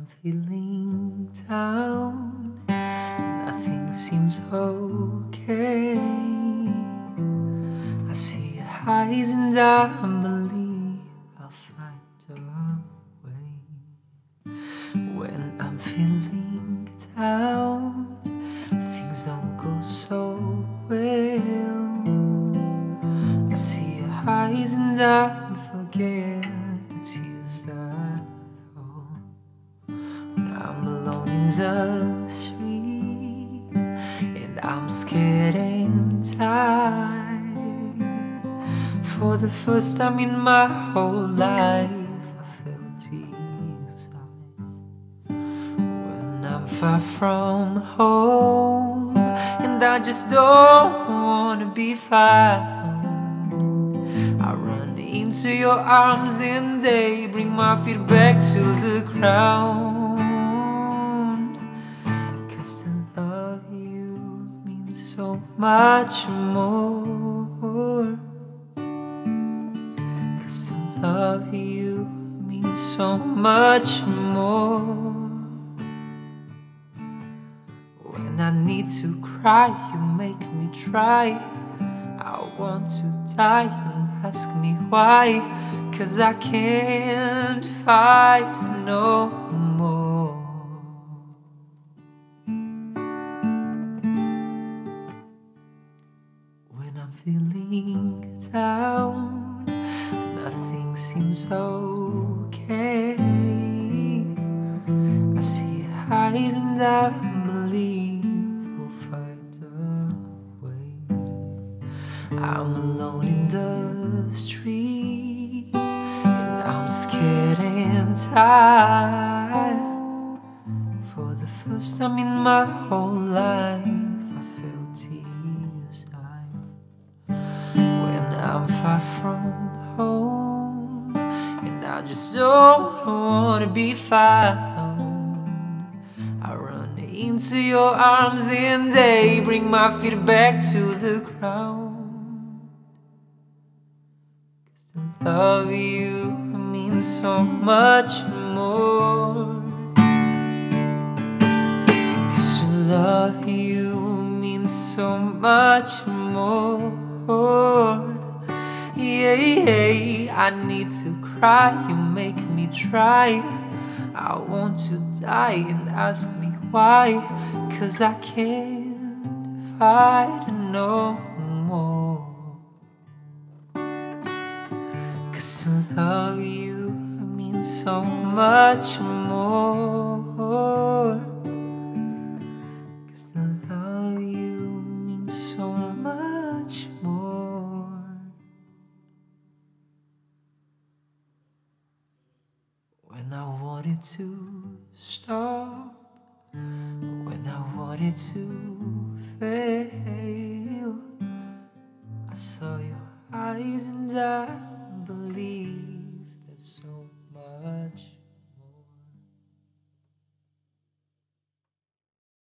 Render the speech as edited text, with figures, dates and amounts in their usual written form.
I'm feeling down, nothing seems okay. I see highs and I believe I'll find a way. When I'm feeling down, things don't go so well. I see highs and I forget the tears that fall. When I'm alone in the street and I'm scared and tired, for the first time in my whole life I felt deep. When I'm far from home and I just don't wanna be found, I run into your arms and they bring my feet back to the ground. 'Cause to love you means so much more. 'Cause to love you means so much more. When I need to cry, you make me try. I want to die and ask me why, 'cause I can't fight no more. When I'm feeling down, nothing seems okay. I see highs and I believe I'm alone in the street and I'm scared and tired. For the first time in my whole life I felt tears. When I'm far from home and I just don't wanna be found, I run into your arms and they bring my feet back to the ground. Love you means so much more. 'Cause to love you means so much more. Yeah, yeah. I need to cry, you make me try. I want to die and ask me why, 'cause I can't fight no more. 'Cause to love you means so much more. 'Cause to love you means so much more. When I wanted to stop, when I wanted to fail, I saw your eyes and I believe.